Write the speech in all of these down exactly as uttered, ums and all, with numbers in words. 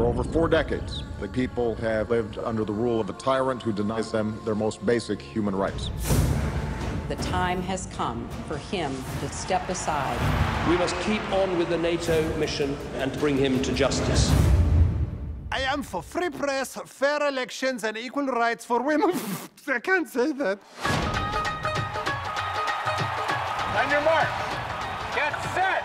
For over four decades, the people have lived under the rule of a tyrant who denies them their most basic human rights. The time has come for him to step aside. We must keep on with the NATO mission and bring him to justice. I am for free press, fair elections, and equal rights for women. I can't say that. On your mark, get set!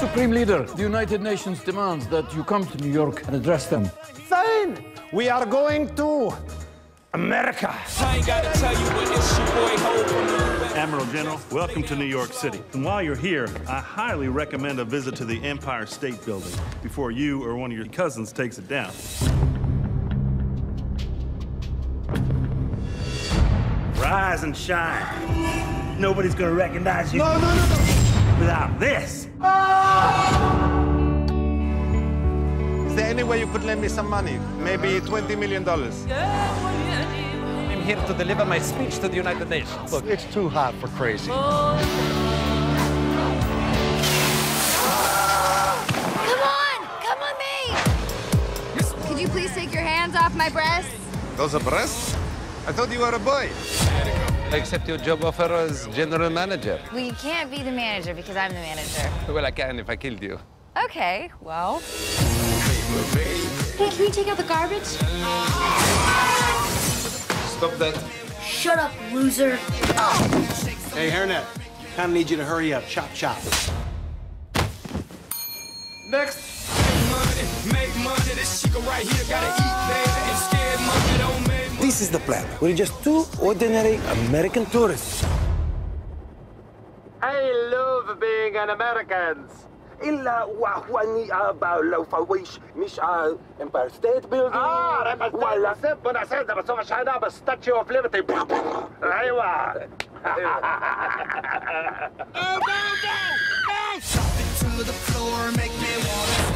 Supreme Leader, the United Nations demands that you come to New York and address them. Fine! We are going to America. I ain't gotta tell you what it's your boy Hope. Admiral General, welcome to New York City. And while you're here, I highly recommend a visit to the Empire State Building before you or one of your cousins takes it down. Rise and shine. Nobody's gonna recognize you. No, no, no, no. Without this. Ah! Is there any way you could lend me some money? Maybe twenty million dollars. I'm here to deliver my speech to the United Nations. Look, it's too hot for crazy. Come on! Come on me! Could you please take your hands off my breasts? Those are breasts? I thought you were a boy. I accept your job offer as general manager. Well, you can't be the manager because I'm the manager. Well, I can if I killed you. Okay, well... Hey, can you take out the garbage? Stop that. Shut up, loser. Oh. Hey, Hairnet, kind of need you to hurry up. Chop, chop. Next. This is the plan. We're just two ordinary American tourists. I love being an American. إلا وأهواني أبا لو فويش مش Empire State Building. آه ربع ولا سب بنا سيد بس هو شعنا بس Statue of Liberty. أيوة.